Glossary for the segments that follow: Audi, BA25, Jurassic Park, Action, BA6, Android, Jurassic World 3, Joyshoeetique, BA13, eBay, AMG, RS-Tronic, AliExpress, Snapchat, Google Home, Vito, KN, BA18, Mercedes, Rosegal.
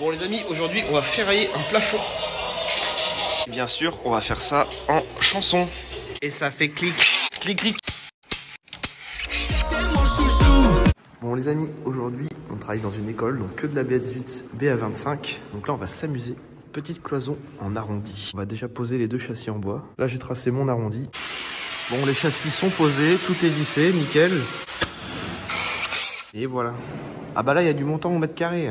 Bon les amis, aujourd'hui on va ferrailler un plafond. Bien sûr, on va faire ça en chanson. Et ça fait clic, clic, clic. Bon les amis, aujourd'hui on travaille dans une école, donc que de la BA18, BA25. Donc là on va s'amuser. Petite cloison en arrondi. On va déjà poser les deux châssis en bois. Là j'ai tracé mon arrondi. Bon, les châssis sont posés, tout est lissé, nickel. Et voilà. Ah bah là il y a du montant au mètre carré.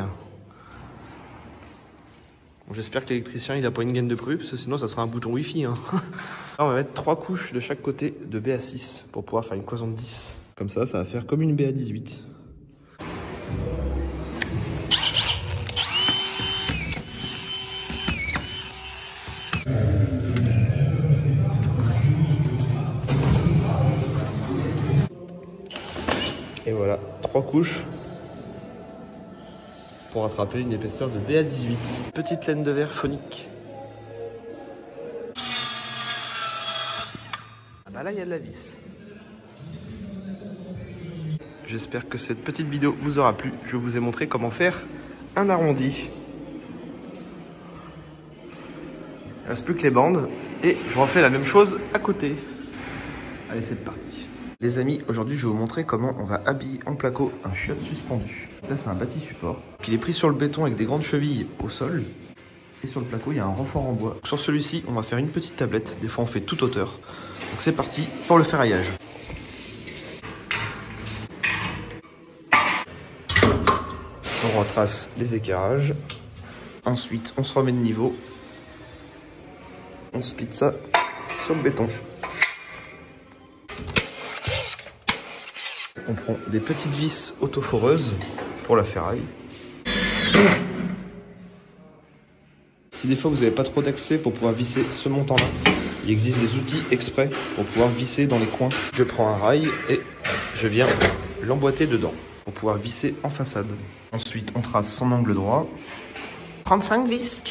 Bon, j'espère que l'électricien il a pas une gaine de prue, parce que sinon ça sera un bouton wifi, hein. Là on va mettre 3 couches de chaque côté de BA6 pour pouvoir faire une cloison de 10. Comme ça, ça va faire comme une BA18. Et voilà, 3 couches pour attraper une épaisseur de BA18. Petite laine de verre phonique. Ah bah là, il y a de la vis. J'espère que cette petite vidéo vous aura plu. Je vous ai montré comment faire un arrondi. Il ne reste plus que les bandes et je refais la même chose à côté. Allez, c'est parti. Les amis, aujourd'hui je vais vous montrer comment on va habiller en placo un chiotte suspendu. Là c'est un bâti support. Il est pris sur le béton avec des grandes chevilles au sol. Et sur le placo il y a un renfort en bois. Sur celui-ci on va faire une petite tablette. Des fois on fait toute hauteur. Donc c'est parti pour le ferraillage. On retrace les éclairages. Ensuite on se remet de niveau. On split ça sur le béton. On prend des petites vis autoforeuses pour la ferraille. Si des fois vous n'avez pas trop d'accès pour pouvoir visser ce montant-là, il existe des outils exprès pour pouvoir visser dans les coins. Je prends un rail et je viens l'emboîter dedans pour pouvoir visser en façade. Ensuite, on trace son angle droit. 35 vis.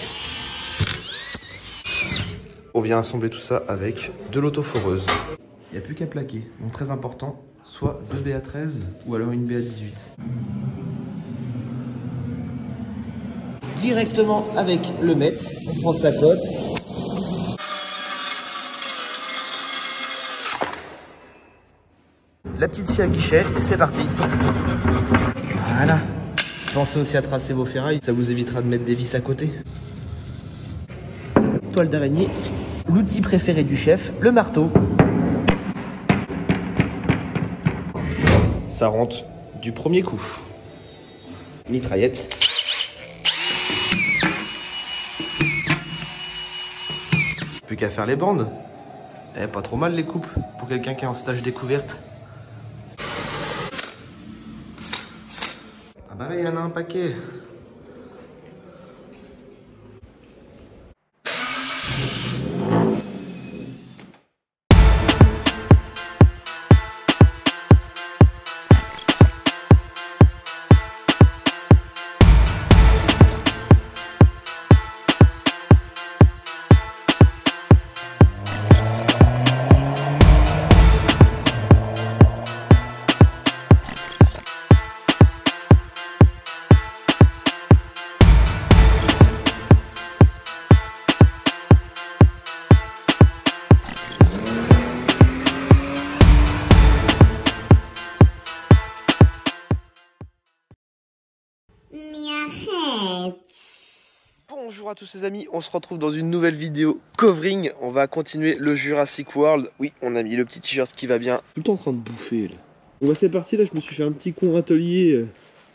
On vient assembler tout ça avec de l'autoforeuse. Il n'y a plus qu'à plaquer, donc très important, soit 2 BA13 ou alors une BA18. Directement avec le mètre, on prend sa cote. La petite scie à guichet et c'est parti. Voilà. Pensez aussi à tracer vos ferrailles, ça vous évitera de mettre des vis à côté. Toile d'araignée, l'outil préféré du chef, le marteau. Ça rentre du premier coup. Mitraillette. Plus qu'à faire les bandes. Eh, pas trop mal les coupes pour quelqu'un qui est en stage découverte. Ah bah là, il y en a un paquet. Bonjour à tous les amis, on se retrouve dans une nouvelle vidéo covering. On va continuer le Jurassic World. Oui, on a mis le petit t-shirt qui va bien. Tout le temps en train de bouffer là. Bon bah c'est parti, là je me suis fait un petit con atelier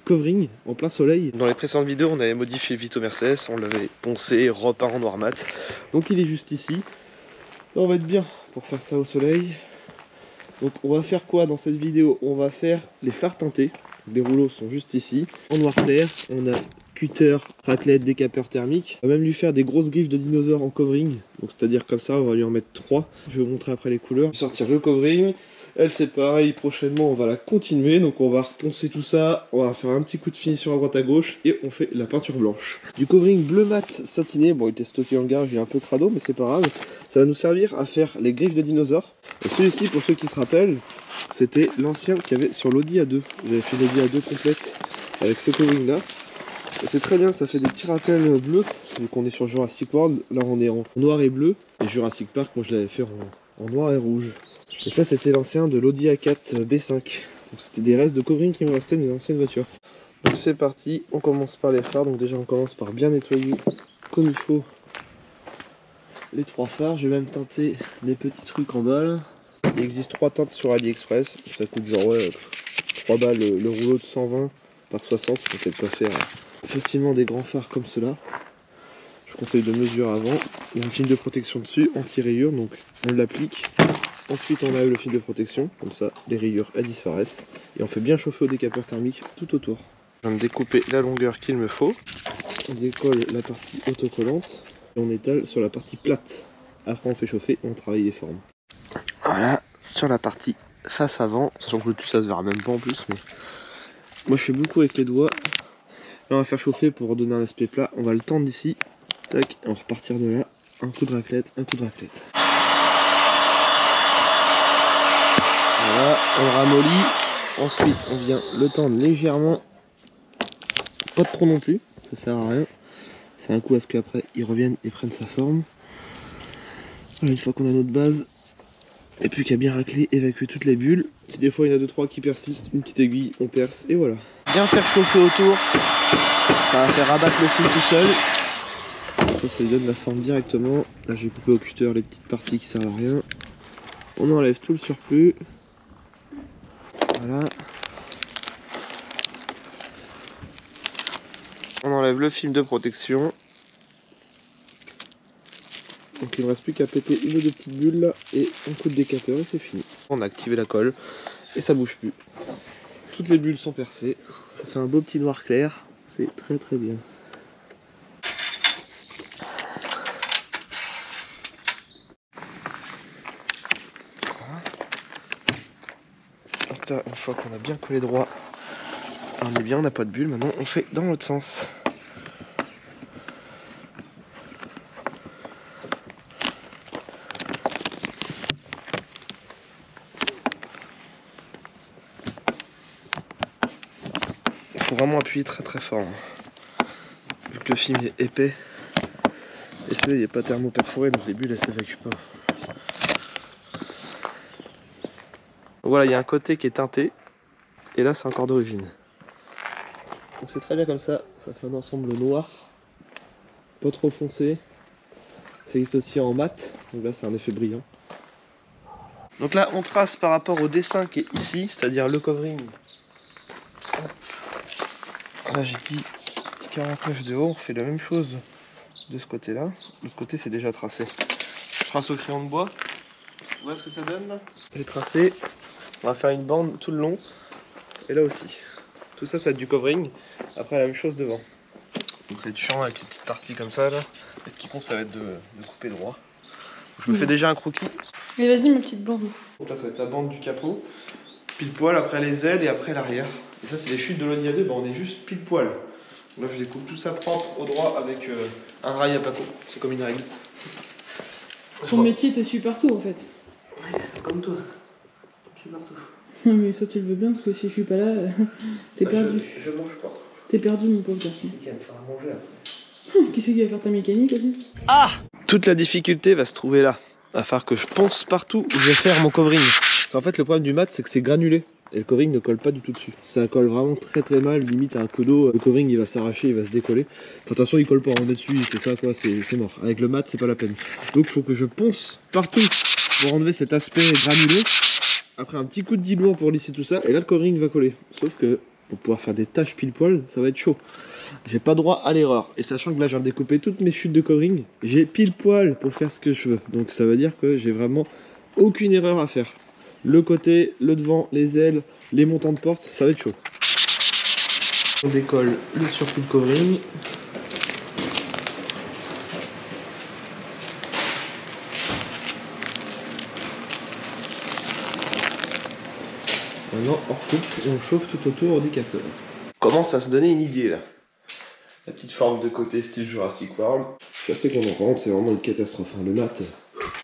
covering en plein soleil. Dans les précédentes vidéos on avait modifié le Vito Mercedes, on l'avait poncé, repeint en noir mat. Donc il est juste ici. Là on va être bien pour faire ça au soleil. Donc on va faire quoi dans cette vidéo? On va faire les phares teintés. Les rouleaux sont juste ici. En noir clair, on a cutter, raclette, décapeur thermique. On va même lui faire des grosses griffes de dinosaures en covering. Donc c'est-à-dire comme ça, on va lui en mettre 3. Je vais vous montrer après les couleurs. Je vais sortir le covering. Elle c'est pareil, prochainement on va la continuer. Donc on va reponcer tout ça, on va faire un petit coup de finition à droite à gauche. Et on fait la peinture blanche. Du covering bleu mat satiné. Bon il était stocké en garage, il est un peu crado mais c'est pas grave. Ça va nous servir à faire les griffes de dinosaures. Et celui-ci pour ceux qui se rappellent, c'était l'ancien qu'il y avait sur l'Audi A2. J'avais fait l'Audi A2 complète avec ce covering là. C'est très bien, ça fait des petits rappels bleus, vu qu'on est sur Jurassic World. Là on est en noir et bleu, et Jurassic Park, moi je l'avais fait en noir et rouge. Et ça c'était l'ancien de l'Audi A4 B5, donc c'était des restes de covering qui me restaient des anciennes voitures. Donc c'est parti, on commence par les phares, donc déjà on commence par bien nettoyer comme il faut les trois phares. Je vais même teinter les petits trucs en bas là. Il existe 3 teintes sur AliExpress, ça coûte genre ouais, 3 balles le rouleau de 120 par 60, on peut pas faire facilement des grands phares comme cela. Je conseille de mesurer avant. Il y a un film de protection dessus, anti-rayures, donc on l'applique. Ensuite on a eu le film de protection, comme ça les rayures elles disparaissent. Et on fait bien chauffer au décapeur thermique tout autour. Je viens de découper la longueur qu'il me faut. On décolle la partie autocollante et on étale sur la partie plate. Après on fait chauffer, on travaille les formes. Voilà, sur la partie face avant, sachant que le tout ça se verra même pas en plus, mais moi je fais beaucoup avec les doigts. Là on va faire chauffer pour donner un aspect plat, on va le tendre d'ici, tac, et on va repartir de là, un coup de raclette, un coup de raclette. Voilà, on le ramollit, ensuite on vient le tendre légèrement, pas de trop non plus, ça sert à rien, c'est un coup à ce qu'après il revienne et prenne sa forme. Voilà, une fois qu'on a notre base, et plus qu'à bien racler, évacuer toutes les bulles. Si des fois il y en a 2-3 qui persistent, une petite aiguille, on perce et voilà. Bien faire chauffer autour, ça va faire abattre le fil tout seul. Ça lui donne la forme directement. Là j'ai coupé au cutter les petites parties qui servent à rien. On enlève tout le surplus. Voilà. On enlève le film de protection. Donc il ne me reste plus qu'à péter une ou deux petites bulles là, et un coup de décapeur et c'est fini. On a activé la colle et ça bouge plus. Toutes les bulles sont percées, ça fait un beau petit noir clair, c'est très très bien. Donc là une fois qu'on a bien collé droit, on est bien, on n'a pas de bulles, maintenant on fait dans l'autre sens. Vraiment appuyer très très fort hein. Vu que le film est épais et celui-là il n'est pas thermo perforé donc les bulles elles s'évacuent pas. Voilà, il y a un côté qui est teinté et là c'est encore d'origine, donc c'est très bien comme ça, ça fait un ensemble noir pas trop foncé. Ça existe aussi en mat, donc là c'est un effet brillant. Donc là on trace par rapport au dessin qui est ici, c'est à dire le covering. Là j'ai dit 49 de haut, on fait la même chose de ce côté là, de ce côté c'est déjà tracé. Je trace au crayon de bois, vous voyez ce que ça donne là. J'ai tracé, on va faire une bande tout le long, et là aussi. Tout ça, ça va être du covering, après la même chose devant. Donc c'est chiant avec les petites parties comme ça là, et ce qui compte ça va être de couper droit. Je me fais déjà un croquis. Mais vas-y mes petites bandes. Donc là ça va être la bande du capot, pile poil, après les ailes et après l'arrière. Et ça c'est les chutes de l'Audi A2, ben, on est juste pile poil. Là je découpe tout ça propre au droit avec un rail à placo, c'est comme une règle. Ton métier te suit partout en fait. Ouais, comme toi, je suis partout. Non mais ça tu le veux bien parce que si je suis pas là, t'es perdu. Je mange pas. T'es perdu mon pauvre garçon. Qui c'est qui va me faire manger après? Qui c'est qui va faire ta mécanique aussi? Ah! Toute la difficulté va se trouver là, à faire que je pense partout où je vais faire mon covering. En fait le problème du mat c'est que c'est granulé. Et le covering ne colle pas du tout dessus. Ça colle vraiment très très mal, limite à un coup d'eau, le covering il va s'arracher, il va se décoller. Enfin, attention, il colle pas en dessus, il fait ça quoi, c'est mort. Avec le mat, c'est pas la peine. Donc il faut que je ponce partout pour enlever cet aspect granuleux. Après un petit coup de diluant pour lisser tout ça, et là le covering va coller. Sauf que pour pouvoir faire des tâches pile poil, ça va être chaud. J'ai pas droit à l'erreur. Et sachant que là je viens de découper toutes mes chutes de covering, j'ai pile poil pour faire ce que je veux. Donc ça veut dire que j'ai vraiment aucune erreur à faire. Le côté, le devant, les ailes, les montants de porte, ça va être chaud. On décolle le surplus de covering. Maintenant on recoupe et on chauffe tout autour du capteur. On commence à se donner une idée là. La petite forme de côté style Jurassic World. Je suis assez content, c'est vraiment une catastrophe, hein, le mat.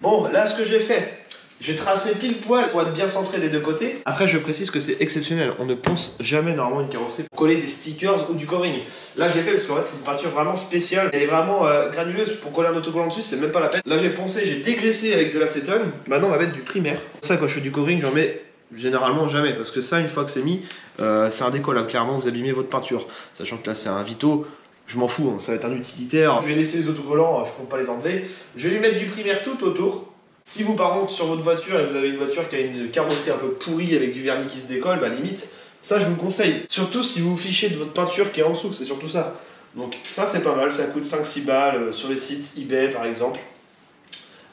Bon, là ce que j'ai fait, J'ai tracé pile poil pour être bien centré des deux côtés. Après je précise que c'est exceptionnel, on ne ponce jamais normalement une carrosserie pour coller des stickers ou du covering. Là je l'ai fait parce qu'en fait c'est une peinture vraiment spéciale, elle est vraiment granuleuse, pour coller un autocollant dessus c'est même pas la peine. Là j'ai poncé, j'ai dégraissé avec de l'acétone, maintenant on va mettre du primaire. Ça quand je fais du covering j'en mets généralement jamais, parce que ça une fois que c'est mis, c'est un décollant, clairement vous abîmez votre peinture. Sachant que là c'est un Vito, je m'en fous, hein, ça va être un utilitaire. Je vais laisser les autocollants, je compte pas les enlever. Je vais lui mettre du primaire tout autour. Si vous par contre sur votre voiture et que vous avez une voiture qui a une carrosserie un peu pourrie avec du vernis qui se décolle, bah limite, ça je vous conseille. Surtout si vous vous fichez de votre peinture qui est en dessous, c'est surtout ça. Donc ça c'est pas mal, ça coûte 5-6 balles sur les sites eBay par exemple.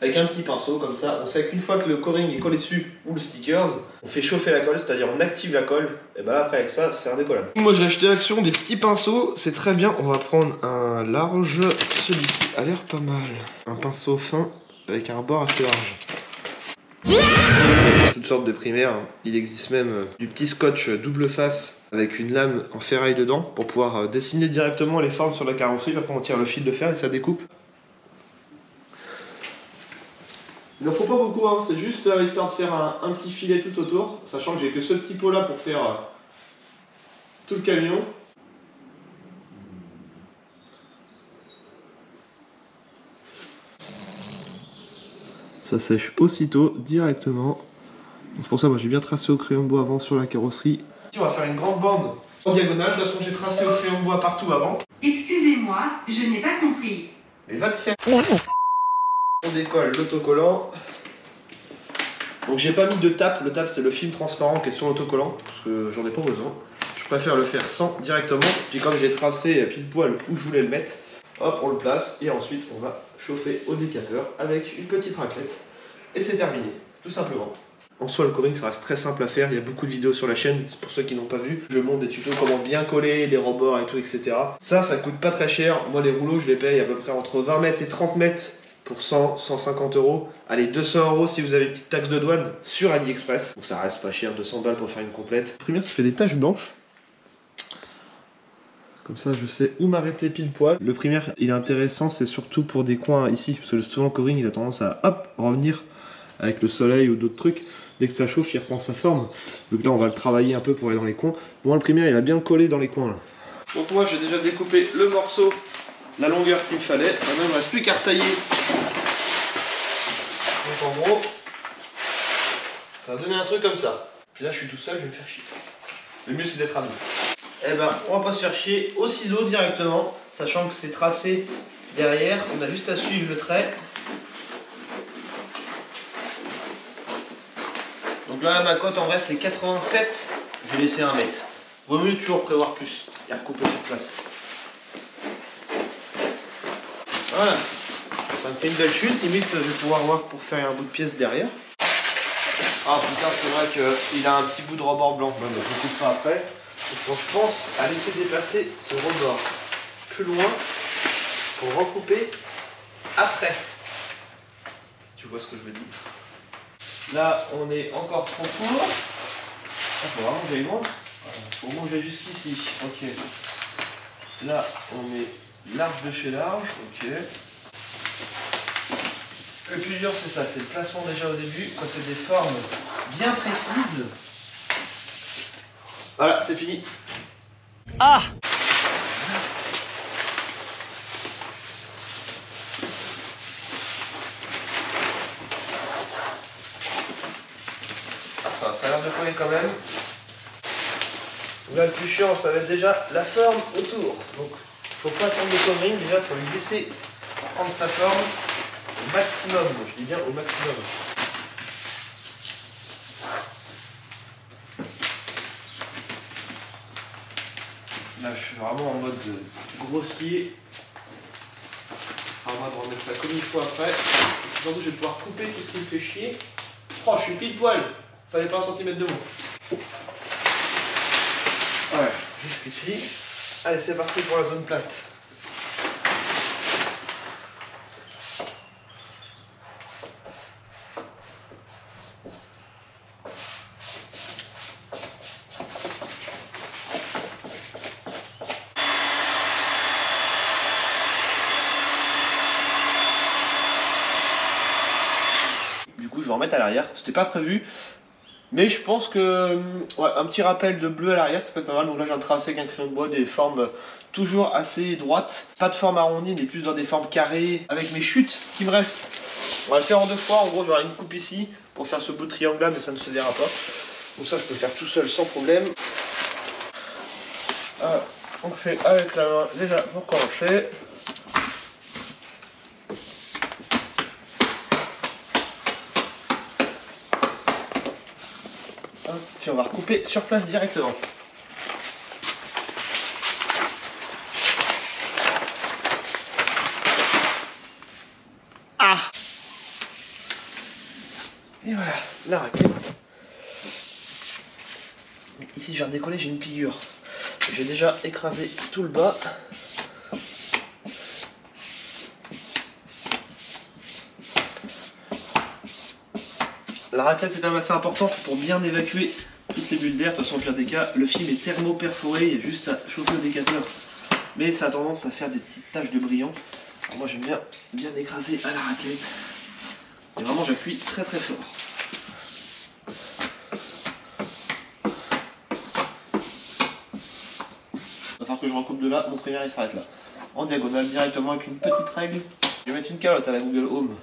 Avec un petit pinceau comme ça, on sait qu'une fois que le covering est collé dessus ou le stickers, on fait chauffer la colle, c'est-à-dire on active la colle, et bah après avec ça c'est un décollable. Moi j'ai acheté Action des petits pinceaux, c'est très bien, on va prendre un large, celui-ci a l'air pas mal. Un pinceau fin. Avec un bord assez large. Toutes sortes de primaires, hein. Il existe même du petit scotch double face avec une lame en ferraille dedans pour pouvoir dessiner directement les formes sur la carrosserie. Après on tire le fil de fer et ça découpe. Il n'en faut pas beaucoup, hein. C'est juste histoire de faire un petit filet tout autour, sachant que j'ai que ce petit pot là pour faire tout le camion. Ça sèche aussitôt, directement. C'est pour ça moi j'ai bien tracé au crayon de bois avant sur la carrosserie. On va faire une grande bande en diagonale, de toute façon j'ai tracé au crayon de bois partout avant. Excusez-moi, je n'ai pas compris. Mais va te faire... On décolle l'autocollant. Donc j'ai pas mis de tape, le tape c'est le film transparent qui est sur l'autocollant, parce que j'en ai pas besoin. Je préfère le faire sans directement, puis comme j'ai tracé pile poil où je voulais le mettre, hop, on le place et ensuite on va chauffer au décapeur avec une petite raclette. Et c'est terminé, tout simplement. En soi, le covering, ça reste très simple à faire. Il y a beaucoup de vidéos sur la chaîne, c'est pour ceux qui n'ont pas vu. Je montre des tutos comment bien coller, les rebords et tout, etc. Ça, ça coûte pas très cher. Moi, les rouleaux, je les paye à peu près entre 20 mètres et 30 mètres pour 100, 150 euros. Allez, 200 euros si vous avez une petite taxe de douane sur AliExpress. Donc ça reste pas cher, 200 balles pour faire une complète. Première, ça fait des taches blanches. Comme ça je sais où m'arrêter pile poil. Le primaire il est intéressant, c'est surtout pour des coins ici, parce que souvent le covering il a tendance à hop revenir avec le soleil ou d'autres trucs. Dès que ça chauffe il reprend sa forme. Donc là on va le travailler un peu pour aller dans les coins. Moi le primaire il va bien coller dans les coins là. Donc moi j'ai déjà découpé le morceau, la longueur qu'il me fallait. Maintenant il ne reste plus qu'à retailler. Donc en gros, ça va donner un truc comme ça. Puis là je suis tout seul, je vais me faire chier. Le mieux c'est d'être ami. Eh ben, on va pas se faire chier, au ciseau directement, sachant que c'est tracé derrière, on a juste à suivre le trait. Donc là, ma cote en vrai c'est 87, j'ai laissé 1 mètre. Vaut mieux toujours prévoir plus et recouper sur place. Voilà, ça me fait une belle chute, limite je vais pouvoir voir pour faire un bout de pièce derrière. Ah putain, c'est vrai qu'il a un petit bout de rebord blanc, mais je coupe ça après. Donc je pense à laisser dépasser ce rebord plus loin pour recouper après. Si tu vois ce que je veux dire. Là on est encore trop court. Ah, faut vraiment que j'aille loin. Faut vraiment que j'aille jusqu'ici. Ok. Là on est large de chez large. Ok. Le plus dur c'est ça, c'est le placement déjà au début. Quand c'est des formes bien précises. Voilà, c'est fini. Ah! Ça a l'air de coller quand même. Là, le plus chiant, ça va être déjà la forme autour. Donc, faut pas attendre le covering. Déjà, faut lui laisser prendre sa forme au maximum. Je dis bien au maximum. Là, je suis vraiment en mode grossier. Ça sera à moi de remettre ça comme il faut après. Et surtout, je vais pouvoir couper tout ce qui me fait chier. Oh, je suis pile poil. Fallait pas un centimètre de moins. Ouais, jusqu'ici. Allez, c'est parti pour la zone plate. je vais en mettre à l'arrière. C'était pas prévu. Mais je pense que ouais, un petit rappel de bleu à l'arrière, ça peut être pas mal. Donc là, j'ai un tracé avec un crayon de bois, des formes toujours assez droites. Pas de forme arrondie, mais plus dans des formes carrées avec mes chutes qui me restent. On va le faire en deux fois. En gros, j'aurai une coupe ici pour faire ce bout triangle là, mais ça ne se verra pas. Donc ça, je peux le faire tout seul sans problème. On fait avec la main déjà pour commencer. Puis on va recouper sur place directement. Ah! Et voilà, la raquette. Ici, je viens de décoller, j'ai une piqûre. J'ai déjà écrasé tout le bas. La raclette, c'est quand même assez important, c'est pour bien évacuer toutes les bulles d'air. De toute façon, au pire des cas, le film est thermo-perforé, il y a juste à chauffer le décateur. Mais ça a tendance à faire des petites taches de brillant. Alors moi, j'aime bien écraser à la raclette. Et vraiment, j'appuie très très fort. Que je recoupe de là, mon premier il s'arrête là. En diagonale directement avec une petite règle. Je vais mettre une calotte à la Google Home.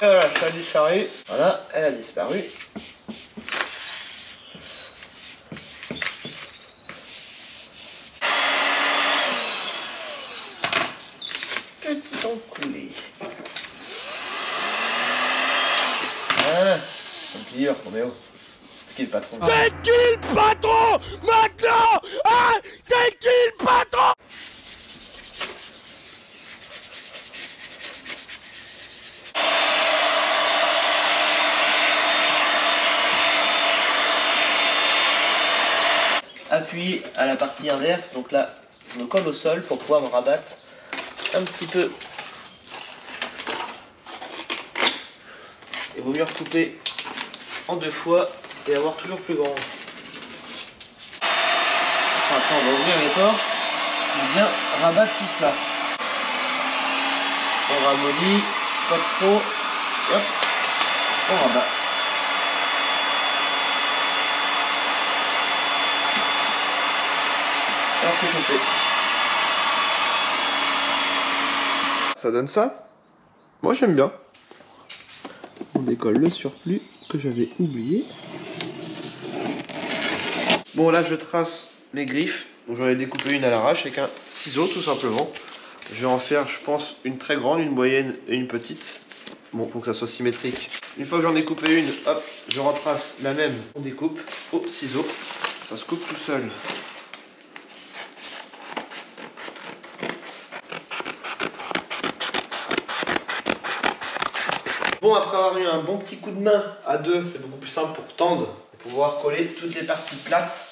Et voilà, ça a disparu. Voilà, elle a disparu. Petit enculé. Voilà, un plieur, Roméo. C'est qui le patron? C'est qui le patron maintenant? Hein? C'est qui le patron? Appuyez à la partie inverse, donc là je me colle au sol pour pouvoir me rabattre un petit peu. Il vaut mieux recouper en deux fois. Et avoir toujours plus grand. Après, on va ouvrir les portes et bien rabattre tout ça. On ramollit, pas trop, et hop, on rabat. Et on fait chauffer. Ça donne ça? Moi j'aime bien. On décolle le surplus que j'avais oublié. Bon, là je trace les griffes, donc j'en ai découpé une à l'arrache avec un ciseau tout simplement. Je vais en faire, je pense, une très grande, une moyenne et une petite. Bon, pour que ça soit symétrique. Une fois que j'en ai coupé une, hop, je retrace la même. On découpe au ciseau, ça se coupe tout seul. Bon, après avoir eu un bon petit coup de main à deux, c'est beaucoup plus simple pour tendre. Pouvoir coller toutes les parties plates.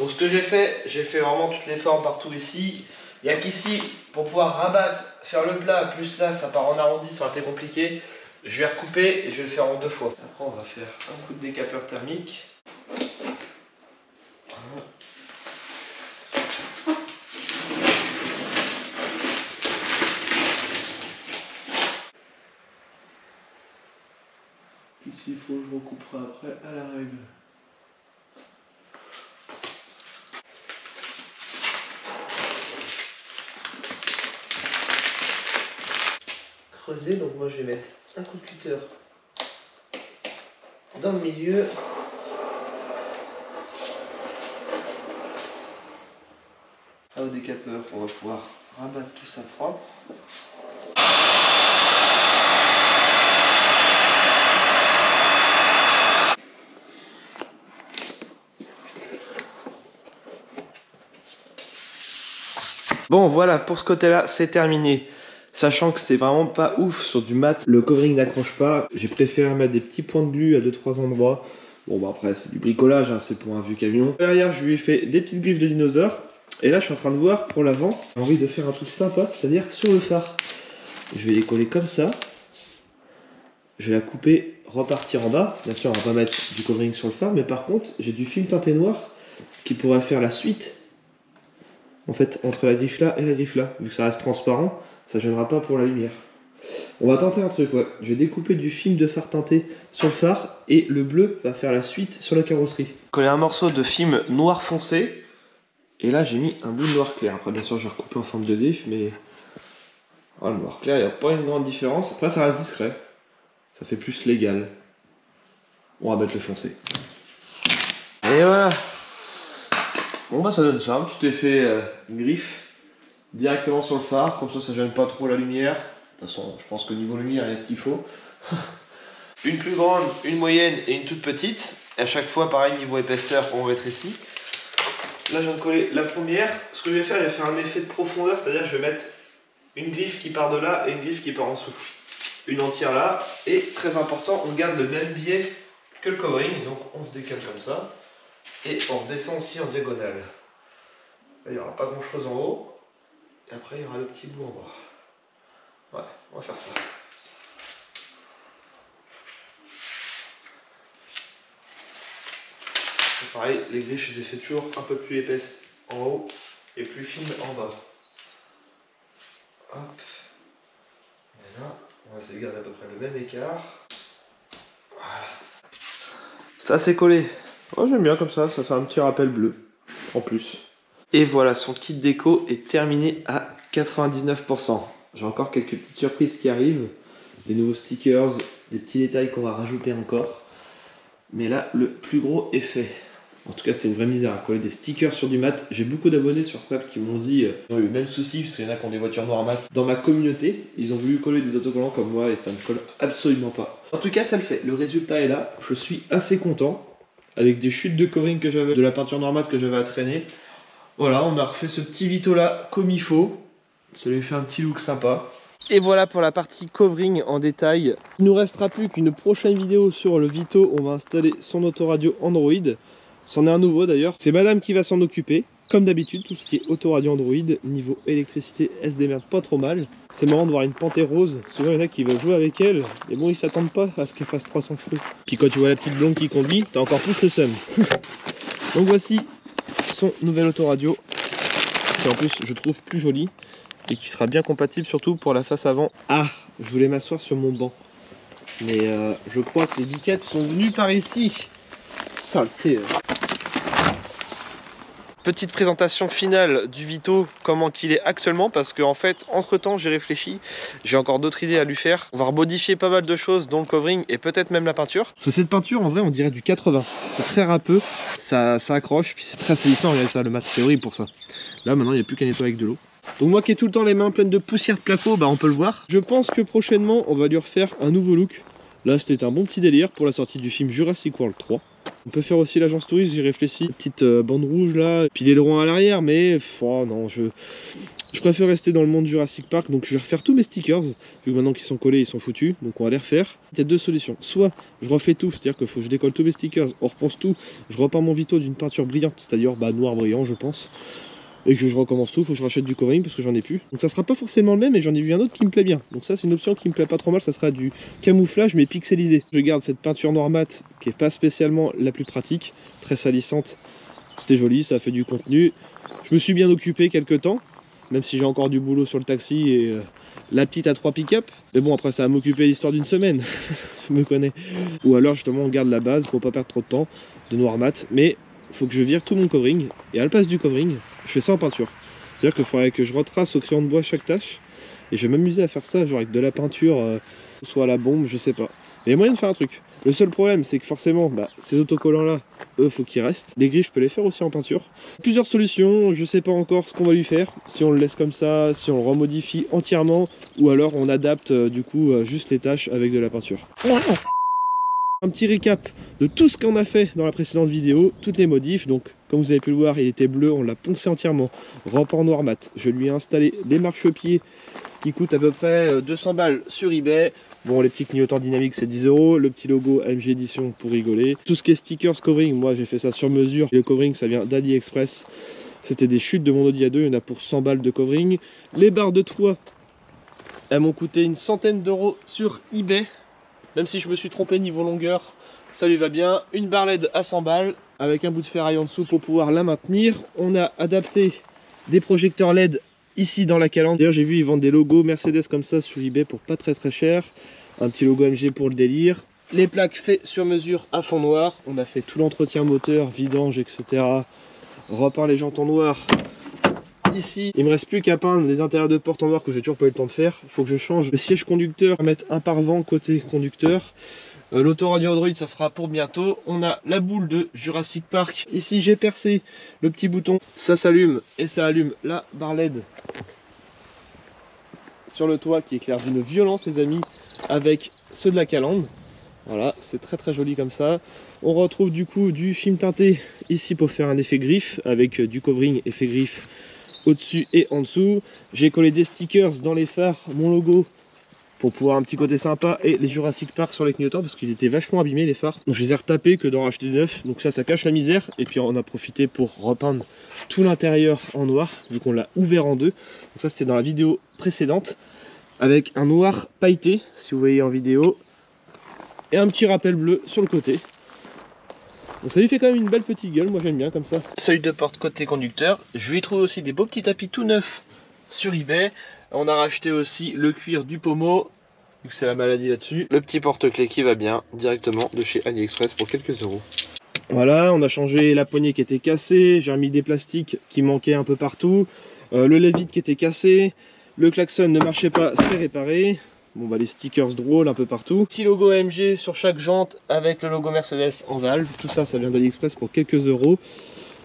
Donc ce que j'ai fait vraiment toutes les formes partout ici. Il n'y a qu'ici, pour pouvoir rabattre, faire le plat, plus là ça part en arrondi, ça aurait été compliqué. Je vais recouper et je vais le faire en deux fois. Après on va faire un coup de décapeur thermique. Ici il faut que je recouperai après à la règle. Creuser, donc moi je vais mettre un coup de cutter dans le milieu. Ah, au décapeur, on va pouvoir rabattre tout ça propre. Bon, voilà, pour ce côté-là, c'est terminé. Sachant que c'est vraiment pas ouf sur du mat, le covering n'accroche pas. J'ai préféré mettre des petits points de glu à 2-3 endroits. Bon, bah après, c'est du bricolage, hein, c'est pour un vieux camion. Derrière, je lui ai fait des petites griffes de dinosaures. Et là, je suis en train de voir pour l'avant. J'ai envie de faire un truc sympa, c'est-à-dire sur le phare. Je vais les coller comme ça. Je vais la couper, repartir en bas. Bien sûr, on va pas mettre du covering sur le phare, mais par contre, j'ai du film teinté noir qui pourrait faire la suite en fait entre la griffe là et la griffe là. Vu que ça reste transparent, ça ne gênera pas pour la lumière. On va tenter un truc, ouais. Je vais découper du film de phare teinté sur le phare et le bleu va faire la suite sur la carrosserie. Coller un morceau de film noir foncé et là j'ai mis un bout de noir clair. Après bien sûr je vais recouper en forme de griffe mais... Oh, le noir clair, il n'y a pas une grande différence. Après ça reste discret. Ça fait plus légal. On va mettre le foncé. Et voilà. Bon bah ça donne ça, un petit effet griffe directement sur le phare. Comme ça, ça gêne pas trop la lumière. De toute façon, je pense que niveau lumière, il y a ce qu'il faut. Une plus grande, une moyenne et une toute petite. Et à chaque fois, pareil, niveau épaisseur, on rétrécit. Là, je viens de coller la première. Ce que je vais faire un effet de profondeur, c'est-à-dire que je vais mettre une griffe qui part de là et une griffe qui part en dessous. Une entière là. Et très important, on garde le même biais que le covering. Donc, on se décale comme ça. Et on redescend aussi en diagonale. Là, il n'y aura pas grand-chose en haut. Et après, il y aura le petit bout en bas. Ouais, on va faire ça. Et pareil, les griffes, je les ai fait toujours un peu plus épaisses en haut et plus fines en bas. Hop. Et là, on va essayer de garder à peu près le même écart. Voilà. Ça, c'est collé. Oh, j'aime bien comme ça, ça fait un petit rappel bleu en plus. Et voilà, son kit déco est terminé à 99%. J'ai encore quelques petites surprises qui arrivent, des nouveaux stickers, des petits détails qu'on va rajouter encore. Mais là, le plus gros est fait. En tout cas, c'était une vraie misère à coller des stickers sur du mat. J'ai beaucoup d'abonnés sur Snap qui m'ont dit qu'ils ont eu le même souci, parce qu'il y en a qui ont des voitures noires mat. Dans ma communauté, ils ont voulu coller des autocollants comme moi et ça ne colle absolument pas. En tout cas, ça le fait. Le résultat est là. Je suis assez content. Avec des chutes de covering que j'avais, de la peinture noire mat que j'avais à traîner. Voilà, on a refait ce petit Vito là comme il faut. Ça lui fait un petit look sympa. Et voilà pour la partie covering en détail. Il ne nous restera plus qu'une prochaine vidéo sur le Vito. On va installer son autoradio Android. C'en est un nouveau d'ailleurs. C'est madame qui va s'en occuper. Comme d'habitude, tout ce qui est autoradio Android, niveau électricité, elle se démerde pas trop mal. C'est marrant de voir une panthère rose. Souvent, il y en a qui veulent jouer avec elle. Mais bon, ils s'attendent pas à ce qu'elle fasse 300 chevaux. Puis quand tu vois la petite blonde qui conduit, t'as encore plus le seum. Donc voici son nouvel autoradio. Qui en plus, je trouve plus joli. Et qui sera bien compatible surtout pour la face avant. Ah, je voulais m'asseoir sur mon banc. Mais je crois que les biquettes sont venues par ici. Saleté. Petite présentation finale du Vito, comment qu'il est actuellement, parce qu'en fait, entre temps, j'ai réfléchi, j'ai encore d'autres idées à lui faire. On va remodifier pas mal de choses, dont le covering et peut-être même la peinture. Parce que cette peinture, en vrai, on dirait du 80. C'est très râpeux, ça accroche, puis c'est très salissant, regardez ça, le mat, c'est horrible pour ça. Là, maintenant, il n'y a plus qu'à nettoyer avec de l'eau. Donc moi qui ai tout le temps les mains pleines de poussière de placo, bah on peut le voir. Je pense que prochainement, on va lui refaire un nouveau look. Là, c'était un bon petit délire pour la sortie du film Jurassic World 3. On peut faire aussi l'agence touriste, j'y réfléchis. Petite bande rouge là, puis l'aileron à l'arrière, mais oh, non, je préfère rester dans le monde Jurassic Park, donc je vais refaire tous mes stickers, vu que maintenant qu'ils sont collés, ils sont foutus, donc on va les refaire. Il y a deux solutions, soit je refais tout, c'est-à-dire qu'il faut que je décolle tous mes stickers, on repense tout, je repeins mon Vito d'une peinture brillante, c'est-à-dire bah, noir brillant je pense, et que je recommence tout, faut que je rachète du covering parce que j'en ai plus. Donc ça sera pas forcément le même, mais j'en ai vu un autre qui me plaît bien. Donc ça c'est une option qui me plaît pas trop mal, ça sera du camouflage mais pixelisé. Je garde cette peinture noir mat qui est pas spécialement la plus pratique, très salissante. C'était joli, ça a fait du contenu. Je me suis bien occupé quelques temps, même si j'ai encore du boulot sur le taxi et la petite à 3 pick-up. Mais bon après ça va m'occuper l'histoire d'une semaine, je me connais. Ou alors justement on garde la base pour pas perdre trop de temps de noir mat, mais faut que je vire tout mon covering et à la place du covering je fais ça en peinture, c'est à dire qu'il faudrait que je retrace au crayon de bois chaque tâche et je vais m'amuser à faire ça genre avec de la peinture soit à la bombe, je sais pas, mais il y a moyen de faire un truc. Le seul problème c'est que forcément bah, ces autocollants là eux faut qu'ils restent, les grilles je peux les faire aussi en peinture. Plusieurs solutions, je sais pas encore ce qu'on va lui faire, si on le laisse comme ça, si on le remodifie entièrement ou alors on adapte du coup juste les tâches avec de la peinture. Un petit récap de tout ce qu'on a fait dans la précédente vidéo, toutes les modifs. Donc comme vous avez pu le voir, il était bleu, on l'a poncé entièrement, rampant noir mat. Je lui ai installé des marchepieds qui coûtent à peu près 200 balles sur eBay. Bon, les petits clignotants dynamiques c'est 10 €, le petit logo AMG édition pour rigoler. Tout ce qui est stickers, covering, moi j'ai fait ça sur mesure. Le covering ça vient d'AliExpress, c'était des chutes de mon Audi A2, il y en a pour 100 balles de covering. Les barres de trois, elles m'ont coûté une centaine d'euros sur eBay. Même si je me suis trompé niveau longueur, ça lui va bien. Une barre LED à 100 balles avec un bout de ferraille en dessous pour pouvoir la maintenir. On a adapté des projecteurs LED ici dans la calandre. D'ailleurs j'ai vu ils vendent des logos Mercedes comme ça sur eBay pour pas très très cher. Un petit logo AMG pour le délire. Les plaques faites sur mesure à fond noir. On a fait tout l'entretien moteur, vidange, etc. Repeint les jantes en noir. Ici, il me reste plus qu'à peindre les intérieurs de porte en noir que j'ai toujours pas eu le temps de faire. Il faut que je change le siège conducteur, mettre un pare-vent côté conducteur. L'autoradio Android, ça sera pour bientôt. On a la boule de Jurassic Park. Ici, j'ai percé le petit bouton. Ça s'allume et ça allume la barre LED sur le toit qui éclaire d'une violence, les amis, avec ceux de la calandre. Voilà, c'est très très joli comme ça. On retrouve du coup du film teinté ici pour faire un effet griffe avec du covering effet griffe au-dessus et en dessous. J'ai collé des stickers dans les phares, mon logo pour pouvoir un petit côté sympa, et les Jurassic Park sur les clignotants parce qu'ils étaient vachement abîmés les phares. Donc je les ai retapés que d'en racheter de neuf, donc ça cache la misère. Et puis on a profité pour repeindre tout l'intérieur en noir vu qu'on l'a ouvert en deux. Donc ça c'était dans la vidéo précédente avec un noir pailleté si vous voyez en vidéo. Et un petit rappel bleu sur le côté. Donc ça lui fait quand même une belle petite gueule, moi j'aime bien comme ça. Seuil de porte côté conducteur. Je lui ai trouvé aussi des beaux petits tapis tout neufs sur eBay. On a racheté aussi le cuir du pommeau, vu que c'est la maladie là-dessus. Le petit porte-clés qui va bien, directement de chez AliExpress pour quelques euros. Voilà, on a changé la poignée qui était cassée. J'ai remis des plastiques qui manquaient un peu partout. Le lève-vide qui était cassé. Le klaxon ne marchait pas, c'est réparé. Bon bah les stickers drôles un peu partout. Petit logo AMG sur chaque jante avec le logo Mercedes en valve. Tout ça, ça vient d'AliExpress pour quelques euros.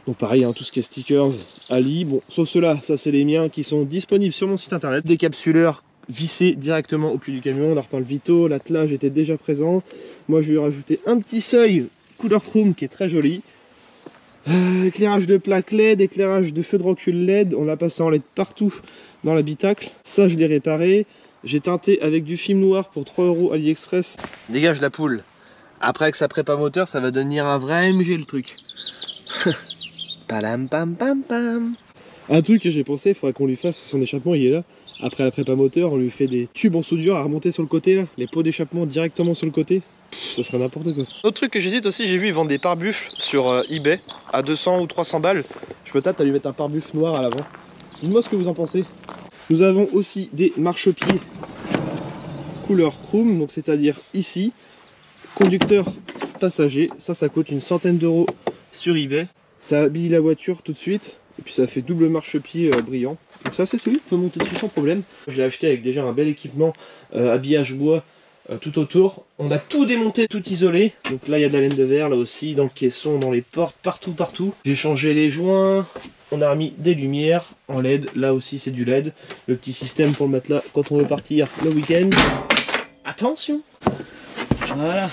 Donc pareil, hein, tout ce qui est stickers, Ali. Bon, sauf ceux-là, ça c'est les miens qui sont disponibles sur mon site internet. Des capsuleurs vissés directement au cul du camion. On a repeint le Vito, l'attelage était déjà présent. Moi je lui ai rajouté un petit seuil couleur chrome qui est très joli. Éclairage de plaque LED, éclairage de feu de recul LED. On l'a passé en LED partout dans l'habitacle. Ça je l'ai réparé. J'ai teinté avec du film noir pour 3 € AliExpress. Dégage la poule. Après avec sa prépa moteur, ça va devenir un vrai AMG le truc. Palam pam pam pam. Un truc que j'ai pensé, il faudrait qu'on lui fasse, son échappement il est là. Après la prépa moteur, on lui fait des tubes en soudure à remonter sur le côté là. Les pots d'échappement directement sur le côté. Pff, ça serait n'importe quoi. Autre truc que j'hésite aussi, j'ai vu ils vendent des pare-buffles sur eBay à 200 ou 300 balles. Je me tape à lui mettre un pare-buff noir à l'avant. Dites-moi ce que vous en pensez. Nous avons aussi des marchepieds couleur chrome, donc c'est-à-dire ici, conducteur passager. Ça coûte une centaine d'euros sur eBay. Ça habille la voiture tout de suite, et puis ça fait double marchepied brillant. Donc ça c'est celui qui peut monter dessus sans problème. Je l'ai acheté avec déjà un bel équipement, habillage bois tout autour. On a tout démonté, tout isolé. Donc là il y a de la laine de verre, là aussi, dans le caisson, dans les portes, partout. J'ai changé les joints. On a remis des lumières en LED, là aussi c'est du LED. Le petit système pour le matelas quand on veut partir le week-end. Attention! Voilà.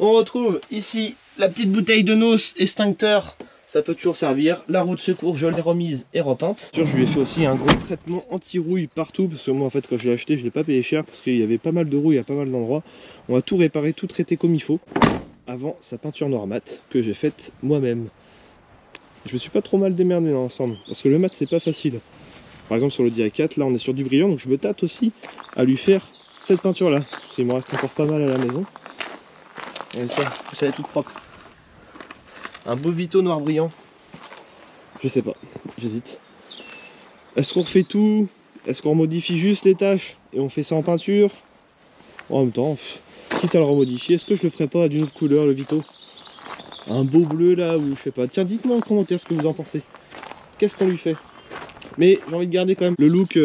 On retrouve ici la petite bouteille de noce extincteur. Ça peut toujours servir. La roue de secours, je l'ai remise et repeinte. Je lui ai fait aussi un gros traitement anti-rouille partout. Parce que moi en fait quand je l'ai acheté, je ne l'ai pas payé cher. Parce qu'il y avait pas mal de rouille à pas mal d'endroits. On a tout réparé, tout traité comme il faut. Avant sa peinture noire mat que j'ai faite moi-même. Je me suis pas trop mal démerdé dans l'ensemble, parce que le mat c'est pas facile. Par exemple sur le DA4, là on est sur du brillant, donc je me tâte aussi à lui faire cette peinture là. Parce qu'il me reste encore pas mal à la maison. Et ça est toute propre. Un beau Vito noir brillant. Je sais pas, j'hésite. Est-ce qu'on refait tout? Est-ce qu'on modifie juste les tâches et on fait ça en peinture? En même temps, quitte à le remodifier, est-ce que je le ferai pas d'une autre couleur le Vito? Un beau bleu là, ou je sais pas. Tiens, dites-moi en commentaire ce que vous en pensez. Qu'est-ce qu'on lui fait? Mais j'ai envie de garder quand même le look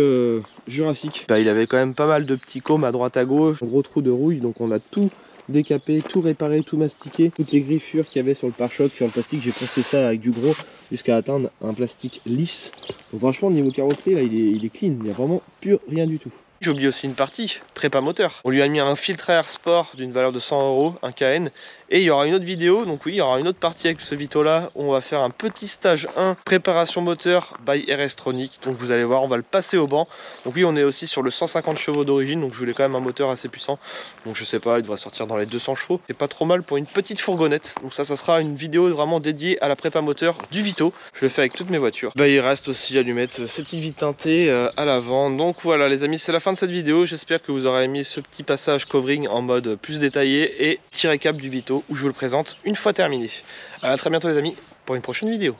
jurassique. Bah, il avait quand même pas mal de petits cômes à droite à gauche, un gros trou de rouille, donc on a tout décapé, tout réparé, tout mastiqué. Toutes les griffures qu'il y avait sur le pare-choc, sur le plastique, j'ai poncé ça avec du gros jusqu'à atteindre un plastique lisse. Donc franchement, niveau carrosserie, là, il est clean, il n'y a vraiment plus rien du tout. J'oublie aussi une partie, prépa moteur. On lui a mis un filtre à air sport d'une valeur de 100 €, un KN. Et il y aura une autre vidéo, donc oui, il y aura une autre partie avec ce Vito là. On va faire un petit stage 1, préparation moteur by RS-Tronic. Donc vous allez voir, on va le passer au banc. Donc oui, on est aussi sur le 150 chevaux d'origine, donc je voulais quand même un moteur assez puissant. Donc je sais pas, il devrait sortir dans les 200 chevaux. C'est pas trop mal pour une petite fourgonnette. Donc ça sera une vidéo vraiment dédiée à la prépa moteur du Vito. Je le fais avec toutes mes voitures. Bah, il reste aussi à lui mettre ces petits vitres teintées à l'avant. Donc voilà les amis, c'est la fin de cette vidéo. J'espère que vous aurez aimé ce petit passage covering en mode plus détaillé et petit récap du Vito où je vous le présente une fois terminé. À très bientôt les amis pour une prochaine vidéo.